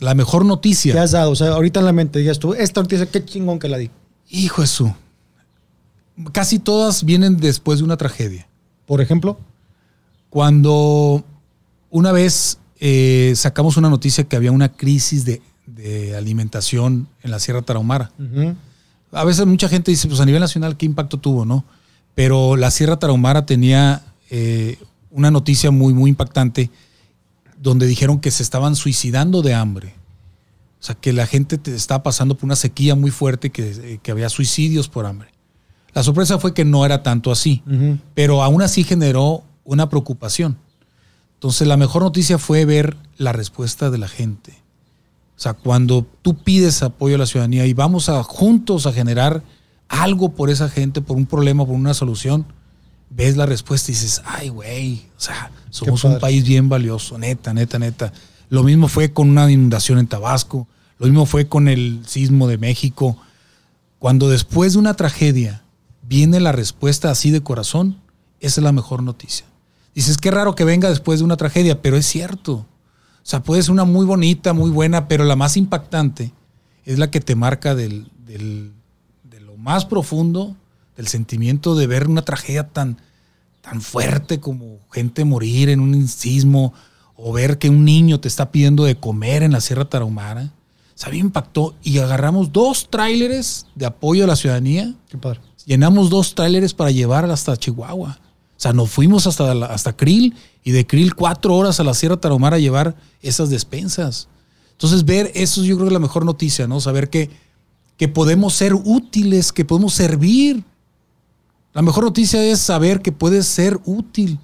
La mejor noticia. ¿Qué has dado? O sea, ahorita en la mente digas tú, esta noticia, qué chingón que la di. Hijo de su. Casi todas vienen después de una tragedia. Por ejemplo, cuando una vez sacamos una noticia que había una crisis de alimentación en la Sierra Tarahumara. A veces mucha gente dice, pues a nivel nacional, ¿qué impacto tuvo? ¿No? Pero la Sierra Tarahumara tenía una noticia muy, muy impactante, donde dijeron que se estaban suicidando de hambre. O sea, que la gente estaba pasando por una sequía muy fuerte, que había suicidios por hambre. La sorpresa fue que no era tanto así, pero aún así generó una preocupación. Entonces, la mejor noticia fue ver la respuesta de la gente. O sea, cuando tú pides apoyo a la ciudadanía y vamos a juntos a generar algo por esa gente, por un problema, por una solución, ves la respuesta y dices, ay, güey, o sea, somos un país bien valioso, neta, neta, neta. Lo mismo fue con una inundación en Tabasco, lo mismo fue con el sismo de México. Cuando después de una tragedia viene la respuesta así de corazón, esa es la mejor noticia. Dices, qué raro que venga después de una tragedia, pero es cierto. O sea, puede ser una muy bonita, muy buena, pero la más impactante es la que te marca de lo más profundo, del sentimiento de ver una tragedia tan fuerte como gente morir en un sismo, o ver que un niño te está pidiendo de comer en la Sierra Tarahumara. O sea, me impactó. Y agarramos 2 tráileres de apoyo a la ciudadanía. Qué padre. Llenamos 2 tráileres para llevar hasta Chihuahua. O sea, nos fuimos hasta Creel, y de Creel 4 horas a la Sierra Tarahumara a llevar esas despensas. Entonces, ver eso yo creo que es la mejor noticia, ¿no? Saber que podemos ser útiles, que podemos servir. La mejor noticia es saber que puedes ser útil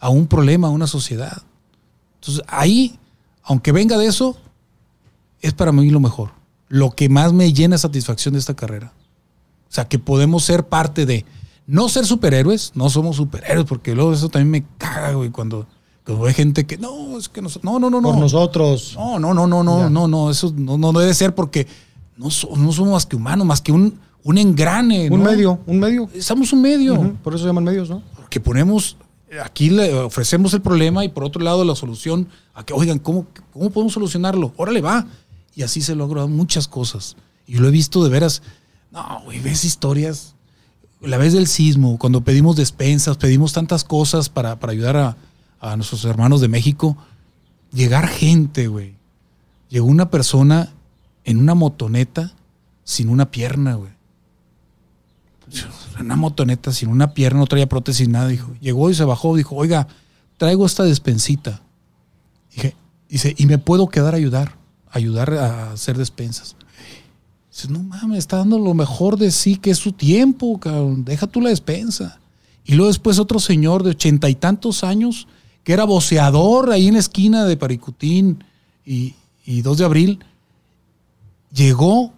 a un problema, a una sociedad. Entonces, ahí, aunque venga de eso, es para mí lo mejor. Lo que más me llena satisfacción de esta carrera. O sea, que podemos ser parte de... No ser superhéroes, no somos superhéroes, porque luego eso también me caga, güey, cuando hay gente que, no, es que no. Por nosotros. No, eso no debe ser, porque no somos más que humanos, más que un engrane. Un medio, un medio. Somos un medio. Por eso se llaman medios, ¿no? Porque ponemos, aquí le ofrecemos el problema y por otro lado la solución, a que, oigan, ¿cómo podemos solucionarlo? Órale, va. Y así se logran muchas cosas. Y lo he visto de veras, no, güey, ves historias... La vez del sismo, cuando pedimos despensas, pedimos tantas cosas para ayudar a nuestros hermanos de México. Llegar gente, güey. Llegó una persona en una motoneta sin una pierna, güey. Una motoneta sin una pierna, no traía prótesis, nada. Dijo. Llegó y se bajó, dijo, oiga, traigo esta despensita. Dice, y me puedo quedar a ayudar a hacer despensas. No mames, está dando lo mejor de sí, que es su tiempo, cabrón. Deja tú la despensa. Y luego después otro señor de 80 y tantos años que era voceador ahí en la esquina de Paricutín y 2 de abril, llegó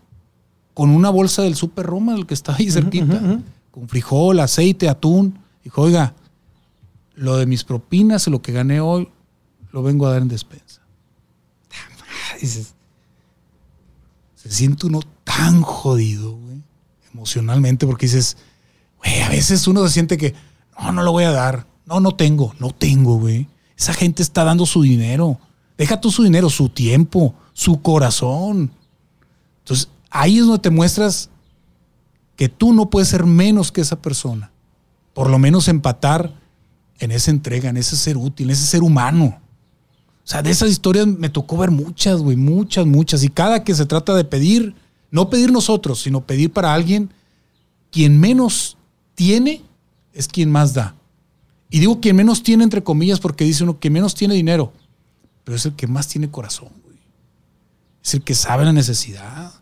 con una bolsa del Super Roma, el que está ahí cerquita, con frijol, aceite, atún. Dijo, oiga, lo de mis propinas, lo que gané hoy, lo vengo a dar en despensa. Dices, se siente uno tan jodido, güey, emocionalmente, porque dices, güey, a veces uno se siente que, no lo voy a dar, no tengo, güey. Esa gente está dando su dinero, deja tú su dinero, su tiempo, su corazón. Entonces, ahí es donde te muestras que tú no puedes ser menos que esa persona, por lo menos empatar en esa entrega, en ese ser útil, en ese ser humano. O sea, de esas historias me tocó ver muchas, güey, muchas. Y cada que se trata de pedir, no pedir nosotros, sino pedir para alguien, quien menos tiene es quien más da. Y digo quien menos tiene, entre comillas, porque dice uno que menos tiene dinero, pero es el que más tiene corazón, güey. Es el que sabe la necesidad.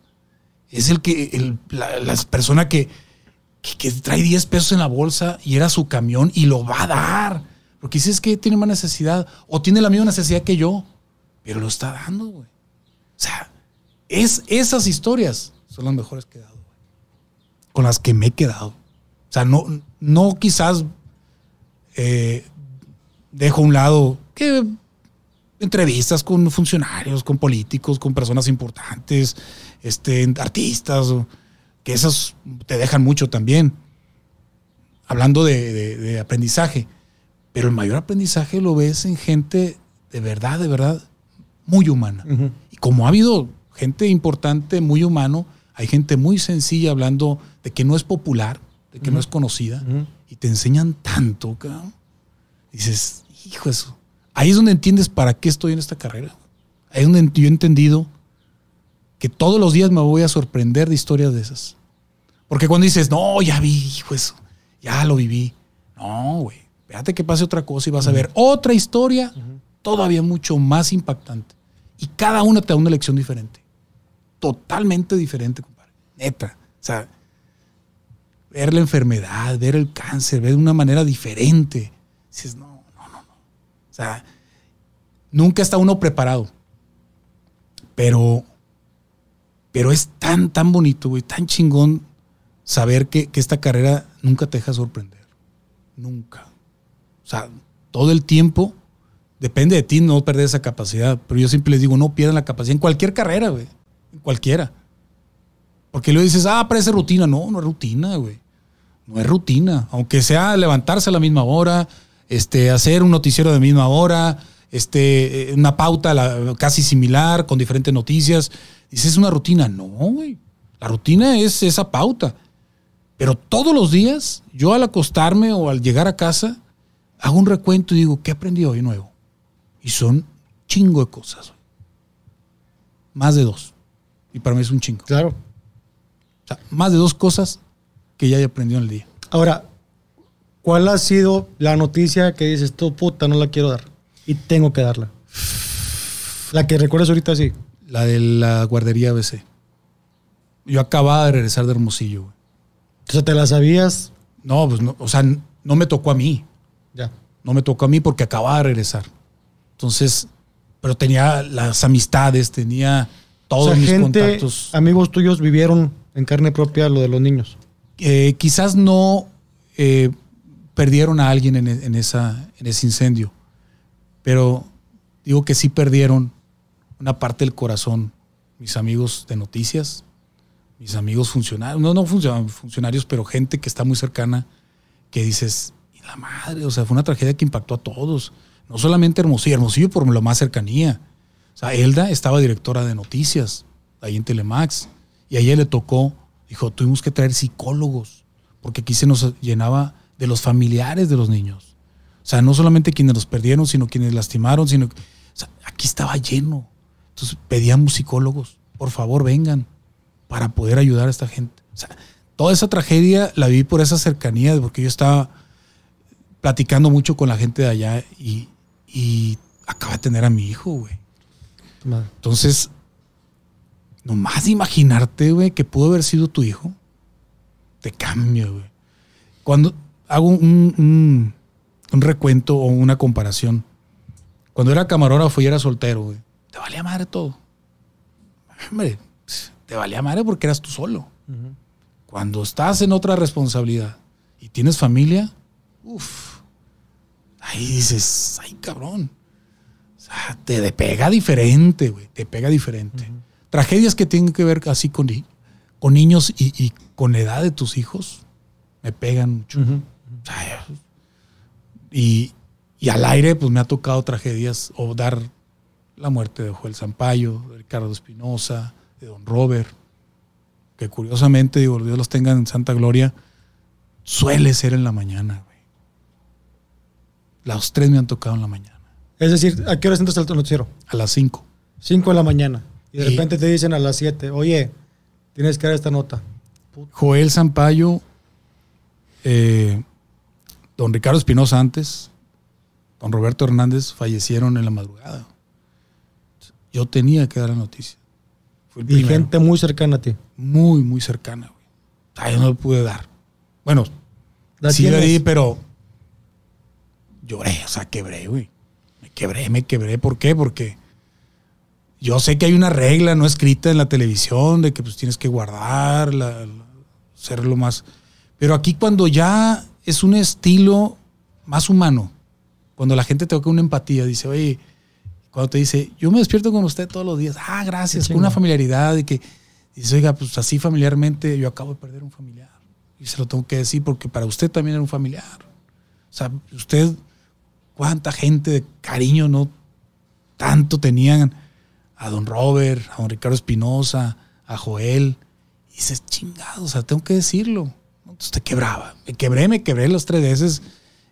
Es el que, la persona que trae 10 pesos en la bolsa y era su camión y lo va a dar. Porque si es que tiene más necesidad o tiene la misma necesidad que yo, pero lo está dando, güey. O sea, esas historias son las mejores que he dado, güey. Con las que me he quedado. O sea, no quizás dejo a un lado que entrevistas con funcionarios, con políticos, con personas importantes, artistas, que esas te dejan mucho también. Hablando de aprendizaje. Pero el mayor aprendizaje lo ves en gente de verdad muy humana. Uh-huh. Y como ha habido gente importante, muy humano, hay gente muy sencilla hablando de que no es popular, de que uh-huh. no es conocida, uh-huh. y te enseñan tanto, cabrón. Dices, hijo, eso. Ahí es donde entiendes para qué estoy en esta carrera. Ahí es donde yo he entendido que todos los días me voy a sorprender de historias de esas. Porque cuando dices, no, ya vi, hijo, eso, ya lo viví. No, güey, espérate que pase otra cosa y vas uh-huh. a ver otra historia uh-huh. todavía mucho más impactante. Y cada una te da una lección diferente. Totalmente diferente, compadre. Neta. O sea, ver la enfermedad, ver el cáncer, ver de una manera diferente. Dices, no. O sea, nunca está uno preparado. Pero es tan bonito, güey, tan chingón saber que esta carrera nunca te deja sorprender. Nunca. O sea, todo el tiempo depende de ti no perder esa capacidad. Pero yo siempre les digo, no pierdan la capacidad en cualquier carrera, güey. En cualquiera. Porque luego dices, ah, parece rutina. No, no es rutina, güey. No es rutina. Aunque sea levantarse a la misma hora, hacer un noticiero de misma hora, una pauta casi similar, con diferentes noticias. Dices, ¿es una rutina? No, güey. La rutina es esa pauta. Pero todos los días, yo al acostarme o al llegar a casa, hago un recuento y digo, ¿qué aprendí hoy nuevo? Y son chingo de cosas. Más de dos. Y para mí es un chingo. Claro. O sea, más de dos cosas que ya he aprendido en el día. Ahora, ¿cuál ha sido la noticia que dices, tú puta, no la quiero dar? Y tengo que darla. La que recuerdas ahorita, sí. La de la guardería ABC. Yo acababa de regresar de Hermosillo, güey. O sea, ¿te la sabías? No, pues no, o sea, no me tocó a mí. Ya. No me tocó a mí porque acababa de regresar. Entonces, pero tenía las amistades, tenía todos, o sea, mis gente, contactos. Amigos tuyos vivieron en carne propia lo de los niños. Quizás no perdieron a alguien en ese incendio, pero digo que sí perdieron una parte del corazón. Mis amigos de noticias, mis amigos funcionarios, no funcionarios, pero gente que está muy cercana, que dices, y la madre, o sea, fue una tragedia que impactó a todos. No solamente Hermosillo por lo más cercanía. O sea, Elda estaba directora de noticias ahí en Telemax y a ella le tocó, dijo, tuvimos que traer psicólogos porque aquí se nos llenaba de los familiares de los niños. O sea, no solamente quienes los perdieron, sino quienes lastimaron, sino, o sea, aquí estaba lleno. Entonces pedíamos psicólogos, por favor vengan para poder ayudar a esta gente. O sea, toda esa tragedia la viví por esa cercanía, porque yo estaba platicando mucho con la gente de allá y acaba de tener a mi hijo, güey. Entonces, nomás de imaginarte, güey, que pudo haber sido tu hijo, te cambia, güey. Cuando hago un recuento o una comparación, cuando era camarógrafo y era soltero, güey, te valía madre todo. Hombre, te valía madre porque eras tú solo. Uh-huh. Cuando estás en otra responsabilidad y tienes familia, uff, ahí dices, ay, cabrón. O sea, te pega diferente, güey. Te pega diferente. Uh-huh. Tragedias que tienen que ver así con niños y con la edad de tus hijos me pegan mucho. Uh-huh. O sea, y al aire, pues me ha tocado tragedias o dar la muerte de Joel Zampayo, de Ricardo Espinosa, de Don Robert, que curiosamente, digo, Dios los tenga en santa gloria, suele ser en la mañana, güey. Los tres me han tocado en la mañana. Es decir, ¿a qué hora entras al noticiero? A las 5. 5 de la mañana. Y de repente te dicen a las 7, oye, tienes que dar esta nota. Puta. Joel Zampayo, don Ricardo Espinosa antes, don Roberto Hernández fallecieron en la madrugada. Yo tenía que dar la noticia. Fui el primero. Gente muy cercana a ti. Muy cercana, güey. Ah, yo no lo pude dar. Bueno, sí lo di, pero lloré, o sea, quebré, güey. Me quebré. ¿Por qué? Porque yo sé que hay una regla no escrita en la televisión de que pues tienes que guardar, ser lo más... Pero aquí cuando ya es un estilo más humano, cuando la gente te toca una empatía, dice, oye, cuando te dice, yo me despierto con usted todos los días, ah, gracias, con una familiaridad, y que dice, oiga, pues así familiarmente yo acabo de perder un familiar. Y se lo tengo que decir porque para usted también era un familiar. O sea, usted... ¿Cuánta gente de cariño no tanto tenían a Don Robert, a Don Ricardo Espinosa, a Joel. Y dices, chingado, o sea, tengo que decirlo. Entonces te quebraba. Me quebré los 3 veces.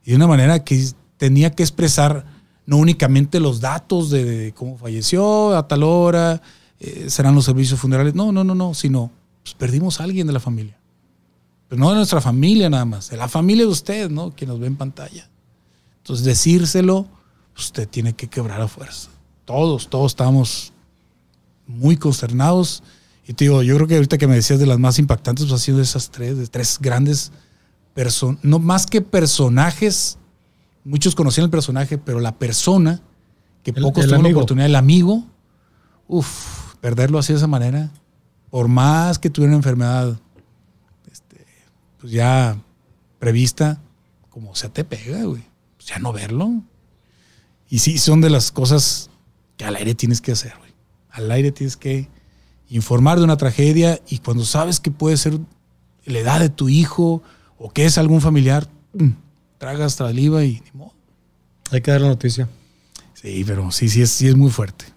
Y de una manera que tenía que expresar no únicamente los datos de cómo falleció, a tal hora, serán los servicios funerales. No, sino pues, perdimos a alguien de la familia. Pero no de nuestra familia nada más, de la familia de ustedes, ¿no? Que nos ve en pantalla. Entonces decírselo, usted tiene que quebrar a fuerza. Todos estábamos muy consternados. Y te digo, yo creo que ahorita que me decías de las más impactantes, pues ha sido de esas 3 grandes personas, no más que personajes. Muchos conocían el personaje, pero la persona que pocos tuvieron la oportunidad, el amigo, uff, perderlo así de esa manera, por más que tuviera una enfermedad pues ya prevista, como se te pega, güey, pues ya no verlo. Y sí, son de las cosas que al aire tienes que hacer, güey. Al aire tienes que informar de una tragedia, y cuando sabes que puede ser la edad de tu hijo o que es algún familiar, tragas, saliva y ni modo. Hay que dar la noticia. Sí, pero sí es muy fuerte.